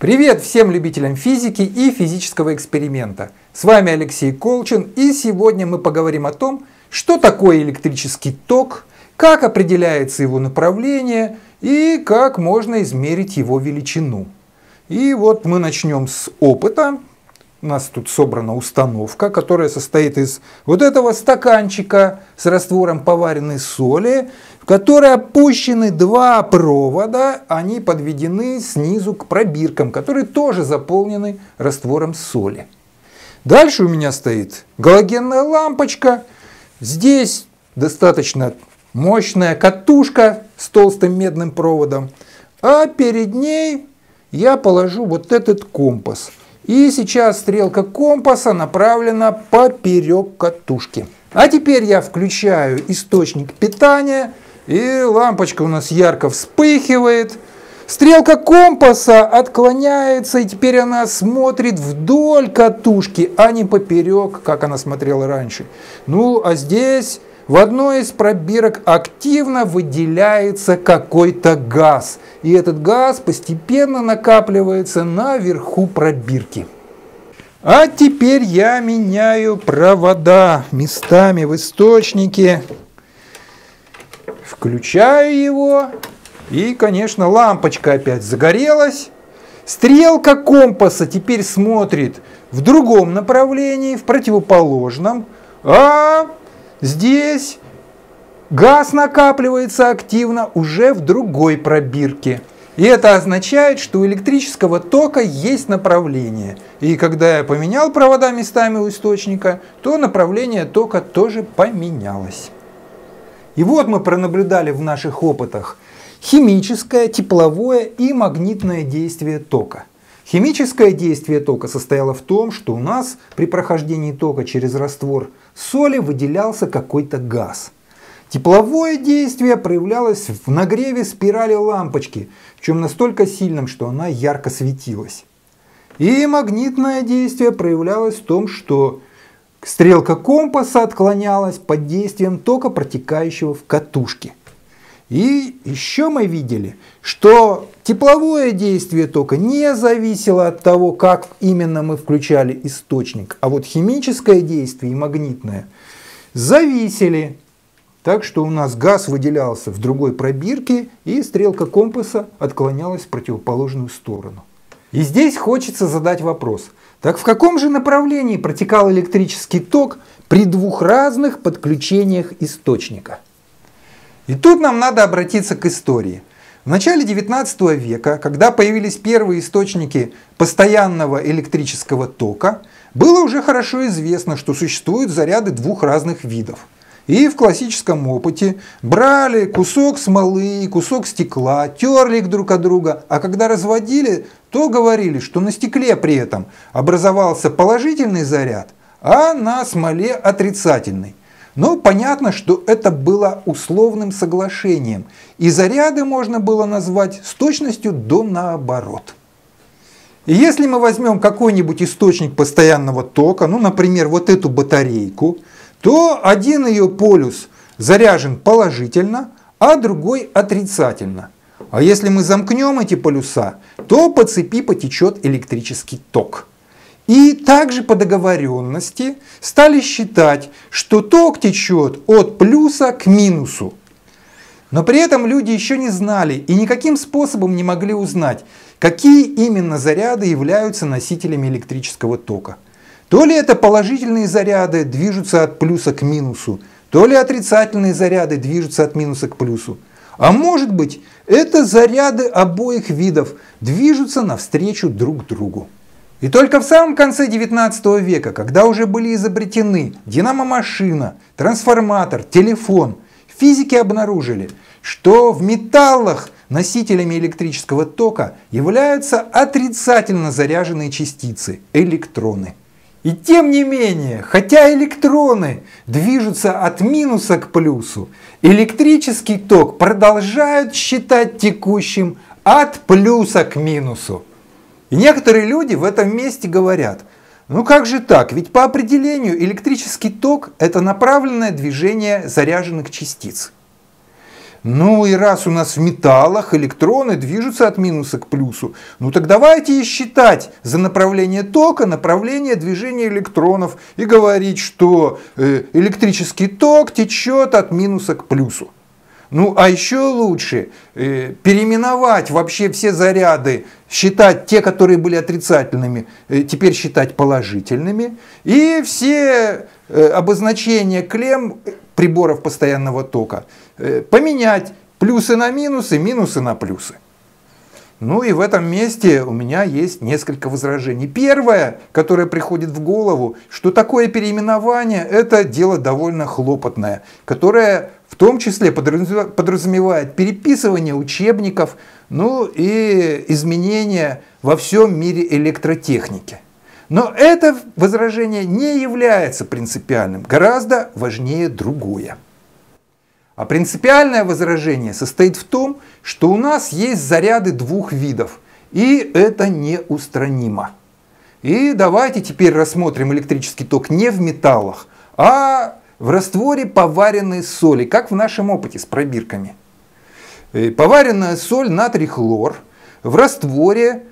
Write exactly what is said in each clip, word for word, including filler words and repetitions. Привет всем любителям физики и физического эксперимента. С вами Алексей Колчин, и сегодня мы поговорим о том, что такое электрический ток, как определяется его направление и как можно измерить его величину. И вот мы начнем с опыта. У нас тут собрана установка, которая состоит из вот этого стаканчика с раствором поваренной соли, в который опущены два провода, они подведены снизу к пробиркам, которые тоже заполнены раствором соли. Дальше у меня стоит галогенная лампочка, здесь достаточно мощная катушка с толстым медным проводом, а перед ней я положу вот этот компас. И сейчас стрелка компаса направлена поперек катушки. А теперь я включаю источник питания, и лампочка у нас ярко вспыхивает. Стрелка компаса отклоняется, и теперь она смотрит вдоль катушки, а не поперек, как она смотрела раньше. Ну, а здесь в одной из пробирок активно выделяется какой-то газ. И этот газ постепенно накапливается наверху пробирки. А теперь я меняю провода местами в источнике. Включаю его. И, конечно, лампочка опять загорелась. Стрелка компаса теперь смотрит в другом направлении, в противоположном. А здесь газ накапливается активно уже в другой пробирке. И это означает, что у электрического тока есть направление. И когда я поменял провода местами у источника, то направление тока тоже поменялось. И вот мы пронаблюдали в наших опытах химическое, тепловое и магнитное действие тока. Химическое действие тока состояло в том, что у нас при прохождении тока через раствор соли выделялся какой-то газ. Тепловое действие проявлялось в нагреве спирали лампочки, причем настолько сильным, что она ярко светилась. И магнитное действие проявлялось в том, что стрелка компаса отклонялась под действием тока, протекающего в катушке. И еще мы видели, что тепловое действие тока не зависело от того, как именно мы включали источник, а вот химическое действие и магнитное зависели. Так что у нас газ выделялся в другой пробирке, и стрелка компаса отклонялась в противоположную сторону. И здесь хочется задать вопрос. Так в каком же направлении протекал электрический ток при двух разных подключениях источника? И тут нам надо обратиться к истории. В начале девятнадцатого века, когда появились первые источники постоянного электрического тока, было уже хорошо известно, что существуют заряды двух разных видов. И в классическом опыте брали кусок смолы и кусок стекла, терли их друг от друга, а когда разводили, то говорили, что на стекле при этом образовался положительный заряд, а на смоле отрицательный. Но понятно, что это было условным соглашением, и заряды можно было назвать с точностью до наоборот. И если мы возьмем какой-нибудь источник постоянного тока, ну, например, вот эту батарейку, то один ее полюс заряжен положительно, а другой отрицательно. А если мы замкнем эти полюса, то по цепи потечет электрический ток. И также по договоренности стали считать, что ток течет от плюса к минусу. Но при этом люди еще не знали и никаким способом не могли узнать, какие именно заряды являются носителями электрического тока. То ли это положительные заряды движутся от плюса к минусу, то ли отрицательные заряды движутся от минуса к плюсу. А может быть, это заряды обоих видов движутся навстречу друг другу. И только в самом конце девятнадцатого века, когда уже были изобретены динамомашина, трансформатор, телефон, физики обнаружили, что в металлах носителями электрического тока являются отрицательно заряженные частицы – электроны. И тем не менее, хотя электроны движутся от минуса к плюсу, электрический ток продолжают считать текущим от плюса к минусу. И некоторые люди в этом месте говорят, ну как же так, ведь по определению электрический ток – это направленное движение заряженных частиц. Ну и раз у нас в металлах электроны движутся от минуса к плюсу, ну так давайте и считать за направление тока направление движения электронов и говорить, что электрический ток течет от минуса к плюсу. Ну а еще лучше э, переименовать вообще все заряды, считать те, которые были отрицательными, э, теперь считать положительными, и все э, обозначения клемм приборов постоянного тока э, поменять плюсы на минусы, минусы на плюсы. Ну и в этом месте у меня есть несколько возражений. Первое, которое приходит в голову, что такое переименование – это дело довольно хлопотное, которое в том числе подразумевает переписывание учебников, ну и изменения во всем мире электротехники. Но это возражение не является принципиальным, гораздо важнее другое. А принципиальное возражение состоит в том, что у нас есть заряды двух видов, и это неустранимо. И давайте теперь рассмотрим электрический ток не в металлах, а в растворе поваренной соли, как в нашем опыте с пробирками. Поваренная соль натрий-хлор в растворе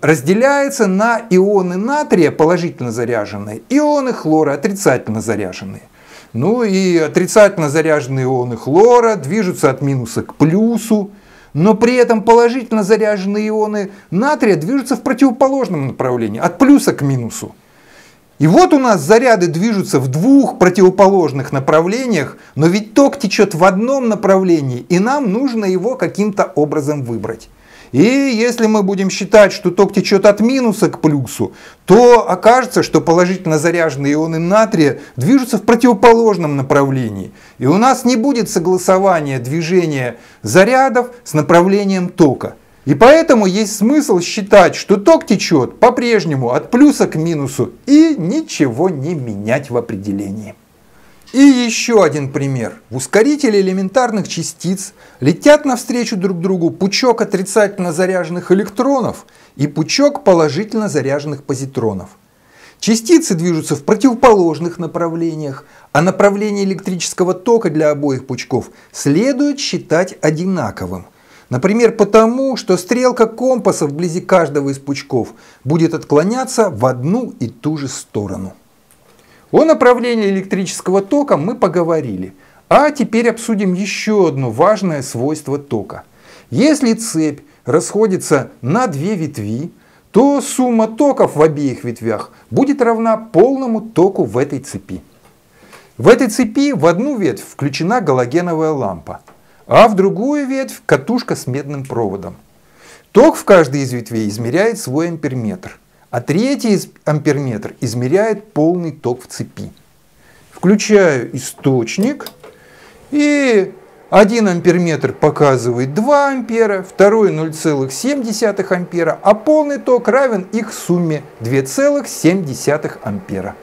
разделяется на ионы натрия, положительно заряженные, ионы хлора, отрицательно заряженные. Ну и отрицательно заряженные ионы хлора движутся от минуса к плюсу, но при этом положительно заряженные ионы натрия движутся в противоположном направлении, от плюса к минусу. И вот у нас заряды движутся в двух противоположных направлениях, но ведь ток течет в одном направлении, и нам нужно его каким-то образом выбрать. И если мы будем считать, что ток течет от минуса к плюсу, то окажется, что положительно заряженные ионы натрия движутся в противоположном направлении. И у нас не будет согласования движения зарядов с направлением тока. И поэтому есть смысл считать, что ток течет по-прежнему от плюса к минусу и ничего не менять в определении. И еще один пример. В ускорителе элементарных частиц летят навстречу друг другу пучок отрицательно заряженных электронов и пучок положительно заряженных позитронов. Частицы движутся в противоположных направлениях, а направление электрического тока для обоих пучков следует считать одинаковым. Например, потому, что стрелка компаса вблизи каждого из пучков будет отклоняться в одну и ту же сторону. О направлении электрического тока мы поговорили, а теперь обсудим еще одно важное свойство тока. Если цепь расходится на две ветви, то сумма токов в обеих ветвях будет равна полному току в этой цепи. В этой цепи в одну ветвь включена галогеновая лампа, а в другую ветвь катушка с медным проводом. Ток в каждой из ветвей измеряет свой амперметр, а третий амперметр измеряет полный ток в цепи. Включаю источник, и один амперметр показывает два ампера, второй ноль целых семь десятых ампера, а полный ток равен их сумме две целых семь десятых ампера.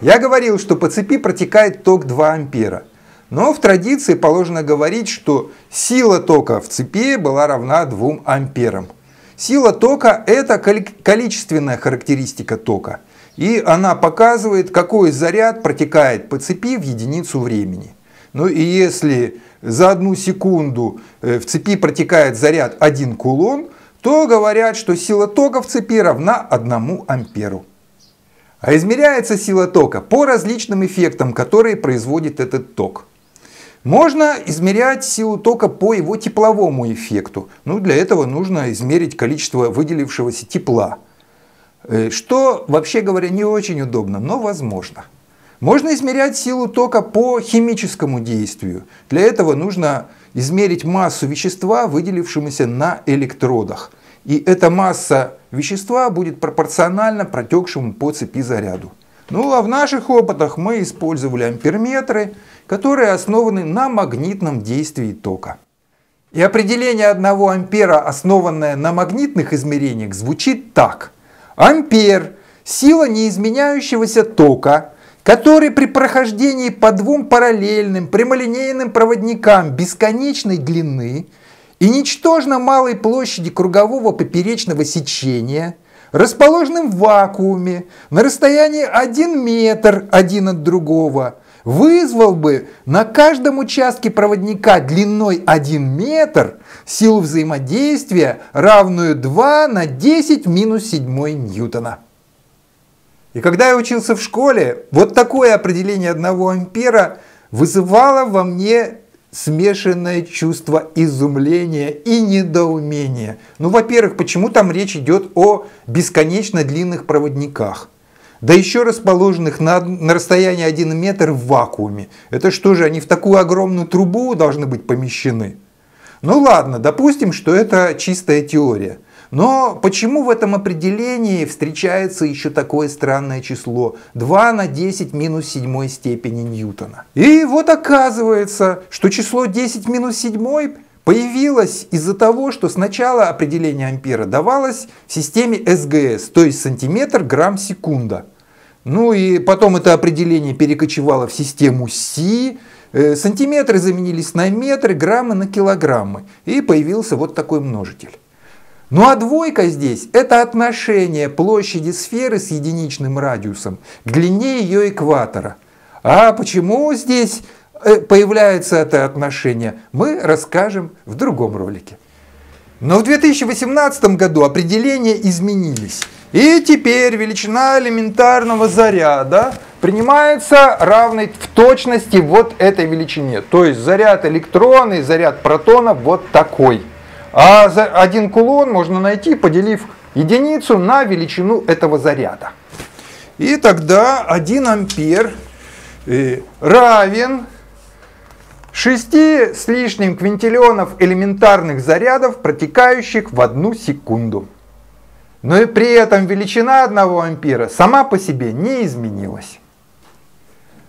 Я говорил, что по цепи протекает ток два ампера, но в традиции положено говорить, что сила тока в цепи была равна двум амперам. Сила тока – это количественная характеристика тока, и она показывает, какой заряд протекает по цепи в единицу времени. Ну и если за одну секунду в цепи протекает заряд один кулон, то говорят, что сила тока в цепи равна одному амперу. А измеряется сила тока по различным эффектам, которые производит этот ток. Можно измерять силу тока по его тепловому эффекту. Ну, для этого нужно измерить количество выделившегося тепла. Что, вообще говоря, не очень удобно, но возможно. Можно измерять силу тока по химическому действию. Для этого нужно измерить массу вещества, выделившегося на электродах. И эта масса вещества будет пропорциональна протекшему по цепи заряду. Ну, а в наших опытах мы использовали амперметры, которые основаны на магнитном действии тока. И определение одного ампера, основанное на магнитных измерениях, звучит так. Ампер – сила неизменяющегося тока, который при прохождении по двум параллельным прямолинейным проводникам бесконечной длины и ничтожно малой площади кругового поперечного сечения, расположенным в вакууме на расстоянии один метр один от другого, вызвал бы на каждом участке проводника длиной один метр силу взаимодействия, равную два на десять в минус седьмой ньютона. И когда я учился в школе, вот такое определение одного ампера вызывало во мне смешанное чувство изумления и недоумения. Ну, во-первых, почему там речь идет о бесконечно длинных проводниках, да еще расположенных на, на расстоянии один метр в вакууме? Это что же, они в такую огромную трубу должны быть помещены? Ну ладно, допустим, что это чистая теория. Но почему в этом определении встречается еще такое странное число два на десять в минус седьмой степени ньютона? И вот оказывается, что число десять в минус седьмой появилось из-за того, что сначала определение ампера давалось в системе СГС, то есть сантиметр, грамм, секунда. Ну и потом это определение перекочевало в систему Си. Сантиметры заменились на метры, граммы на килограммы. И появился вот такой множитель. Ну а двойка здесь – это отношение площади сферы с единичным радиусом к длине ее экватора. А почему здесь появляется это отношение, мы расскажем в другом ролике. Но в две тысячи восемнадцатом году определения изменились. И теперь величина элементарного заряда принимается равной в точности вот этой величине. То есть заряд электрона и заряд протона вот такой. А за один кулон можно найти, поделив единицу на величину этого заряда. И тогда один ампер равен шести с лишним квинтиллионов элементарных зарядов, протекающих в одну секунду. Но и при этом величина одного ампера сама по себе не изменилась.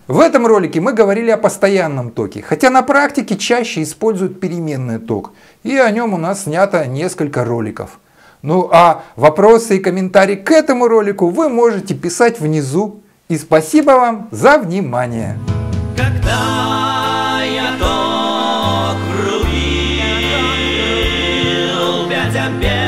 В этом ролике мы говорили о постоянном токе, хотя на практике чаще используют переменный ток, и о нем у нас снято несколько роликов. Ну а вопросы и комментарии к этому ролику вы можете писать внизу. И спасибо вам за внимание. Когда я ток врубил пять ампер.